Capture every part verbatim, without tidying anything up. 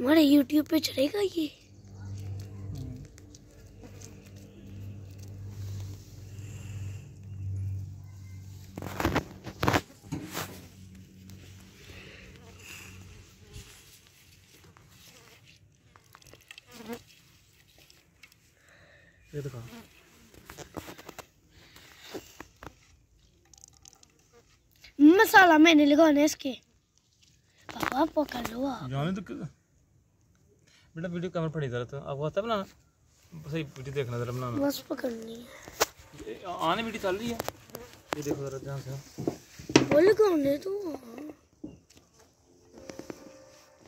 हमारे यूट्यूब पे चलेगा ये? ये देखो मसाला मैंने लगाने इसके। पापा पकड़ लो आप। जाने तो बेटा वीडियो कैमरा पड़ी जरा तो आपको आता है बनाना, सही वीडियो देखना जरा बनाना, बस पकड़नी है। आने वीडियो चल रही है, ये देखो जरा ध्यान से। बोल कौन है तू?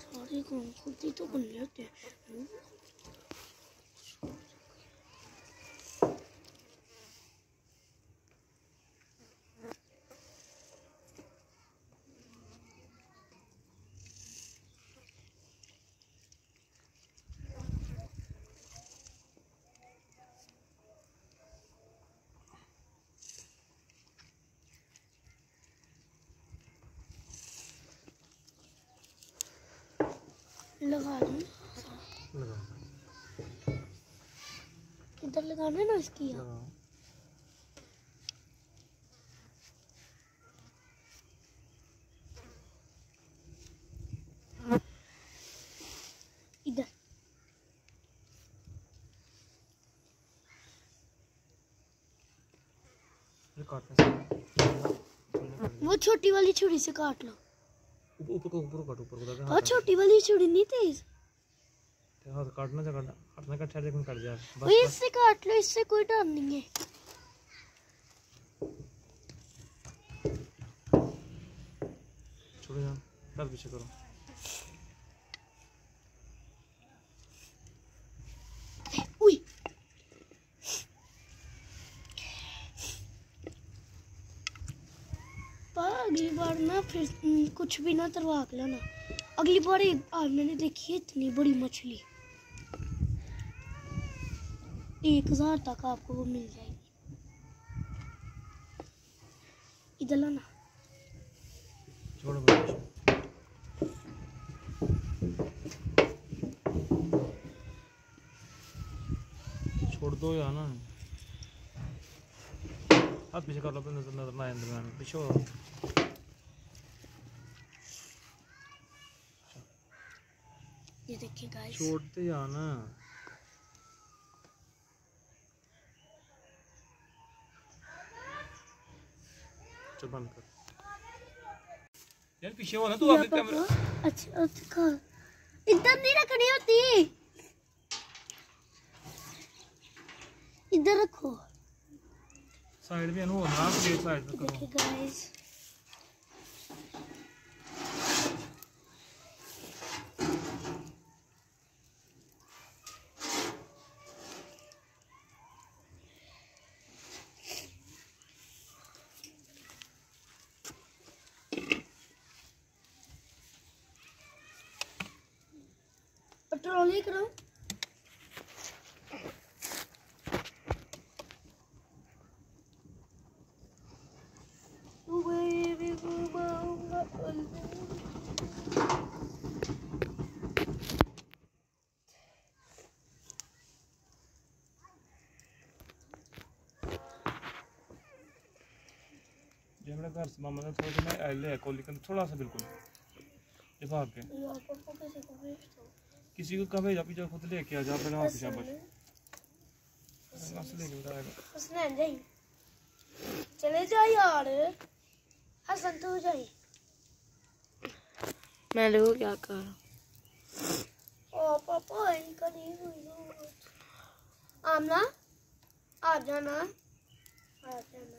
सारी कौन खुदी तो बन लेते हैं। लगा लगा इधर लगाना ना इसकी। इधर वो छोटी वाली छुरी से काट लो। ऊपर को ऊपर काट, ऊपर को काट। और छोटी वाली छुरी नहीं तेज तो हाथ काटना चाहिए, काटना काटना का ठहर लेकिन काट जा बस। ओए इससे काट लो, इससे कोई डर नहीं है। छोड़ जा, कर पीछे करो। ओए अगली बार ना फिर कुछ भी ना तरवा के लाना। अगली बार आज मैंने देखी इतनी बड़ी मछली, एक हजार तक आपको वो मिल जाएगी। इधर लाना, छोड़ दो या ना आप पीछे कर लो। अपने नजर नजर ना आए अंदर में पीछे हो। ये देखिए गाइस, छोड़ते जाना। चल बंद कर यार, पीछे हो ना तू। आगे कैमरा अच्छा अच्छा इधर नहीं रखनी होती, इधर रखो। साइड में हो ना, प्लेट साइड में करो। देखिए गाइस ट्रॉली करो। घर से मामा ने थोड़ा सा आइले कोलिकन थोड़ा सा बिल्कुल ये भाग के किसी को कहे जा, पीछे खुद लेके आ जा। अपने हाथ से बस लेके बताएगा उसने जाई। चले जा यार हसन, तू जाई। मैं लोग क्या कर रहा हूं? ओ पापा इनका नहीं हुई आमना, आ जाना आ जाना।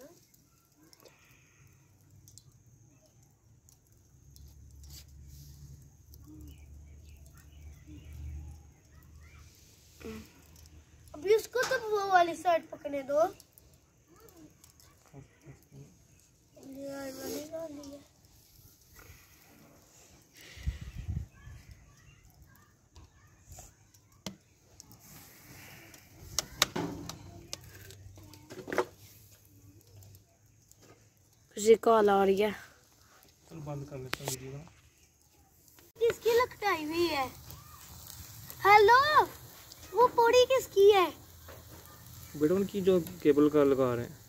अभी उसको तो वो वाली साइड पकड़ने दो। किसी कॉल आ रही है, चल बंद कर लेता हूं वीडियो। किसकी लखटाई हुई है? हेलो, वो पौड़ी किसकी है? बेटा उनकी जो केबल का लगा रहे हैं।